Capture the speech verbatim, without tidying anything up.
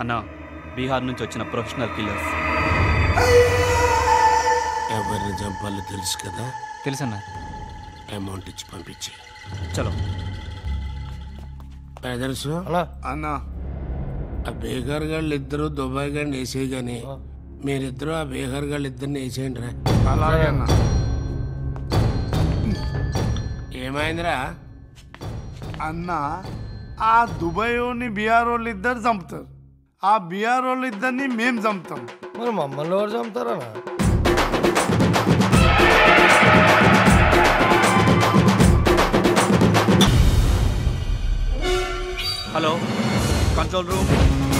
అన్న బీహార్ నుంచి వచ్చిన ప్రొఫెషనల్ కిల్లర్స్. ఎవరిని చంపాలో తెలుసు కదా? తెలుసు అన్న. అమౌంట్ ఇచ్చి పంపించే. చలో. తెలుసు అన్న. ఆ బీహార్ గాళ్ళు ఇద్దరు దుబాయ్ గాని వేసే గాని మీరిద్దరు ఆ బీహార్ గాళ్ళు ఇద్దరిని వేసేయండి రా. అలాగే అన్న. ఏమైందిరా అన్నా? ఆ దుబాయ్ వాళ్ళని బీహార్ వాళ్ళు ఇద్దరు చంపుతారు, ఆ బీహార్ వాళ్ళు ఇద్దరిని మేము చంపుతాం. మరి మమ్మల్ని ఎవరు చంపుతారా? Hello control room.